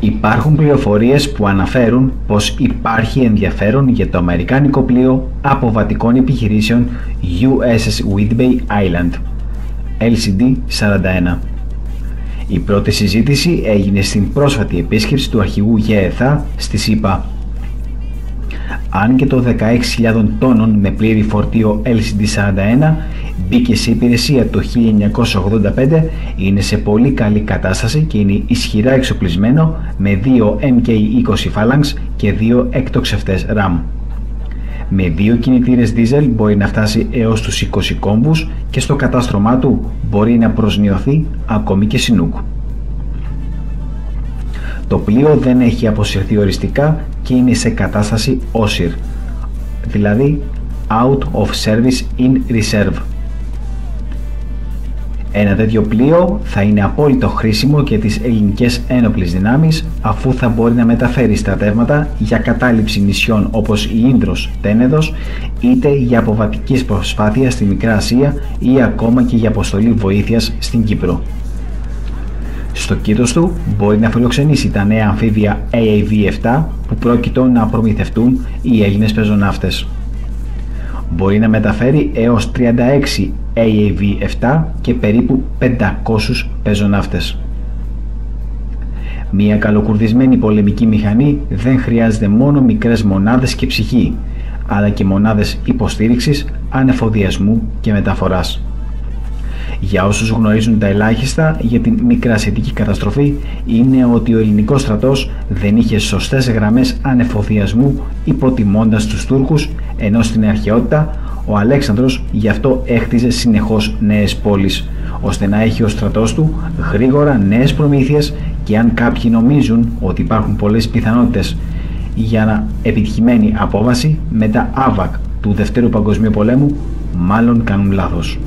Υπάρχουν πληροφορίες που αναφέρουν πως υπάρχει ενδιαφέρον για το αμερικάνικο πλοίο αποβατικών επιχειρήσεων USS Whidbey Island, LCD-41. Η πρώτη συζήτηση έγινε στην πρόσφατη επίσκεψη του αρχηγού ΓΕΘΑ στη ΣΥΠΑ. Αν και το 16.000 τόνων με πλήρη φορτίο LCD-41 μπήκε σε υπηρεσία το 1985, είναι σε πολύ καλή κατάσταση και είναι ισχυρά εξοπλισμένο με 2 MK20 Phalanx και 2 εκτοξευτές RAM. Με 2 κινητήρες δίζελ μπορεί να φτάσει έως τους 20 κόμβους και στο κατάστρωμά του μπορεί να προσνιωθεί ακόμη και Σινούκ. Το πλοίο δεν έχει αποσυρθεί οριστικά και είναι σε κατάσταση OSIR, δηλαδή Out of Service in Reserve. Ένα τέτοιο πλοίο θα είναι απόλυτο χρήσιμο για τις ελληνικές ένοπλες δυνάμεις, αφού θα μπορεί να μεταφέρει στρατεύματα για κατάληψη νησιών όπως η Ίνδρος, Τένεδος, είτε για αποβατικής προσπάθεια στη Μικρά Ασία ή ακόμα και για αποστολή βοήθειας στην Κύπρο. Στο κήτος του μπορεί να φιλοξενήσει τα νέα αμφίβια AAV-7 που πρόκειτο να προμηθευτούν οι Έλληνες πεζοναύτες. Μπορεί να μεταφέρει έως 36 AAV-7 και περίπου 500 πεζοναύτες. Μια καλοκουρδισμένη πολεμική μηχανή δεν χρειάζεται μόνο μικρές μονάδες και ψυχή, αλλά και μονάδες υποστήριξης, ανεφοδιασμού και μεταφοράς. Για όσους γνωρίζουν τα ελάχιστα για την μικρασιατική καταστροφή, είναι ότι ο ελληνικός στρατός δεν είχε σωστές γραμμές ανεφοδιασμού, υποτιμώντας τους Τούρκους, ενώ στην αρχαιότητα ο Αλέξανδρος γι' αυτό έχτιζε συνεχώς νέες πόλεις, ώστε να έχει ο στρατός του γρήγορα νέες προμήθειες, και αν κάποιοι νομίζουν ότι υπάρχουν πολλές πιθανότητες για επιτυχημένη απόβαση με τα AVAC του Δευτέρου Παγκοσμίου Πολέμου, μάλλον κάνουν λάθος.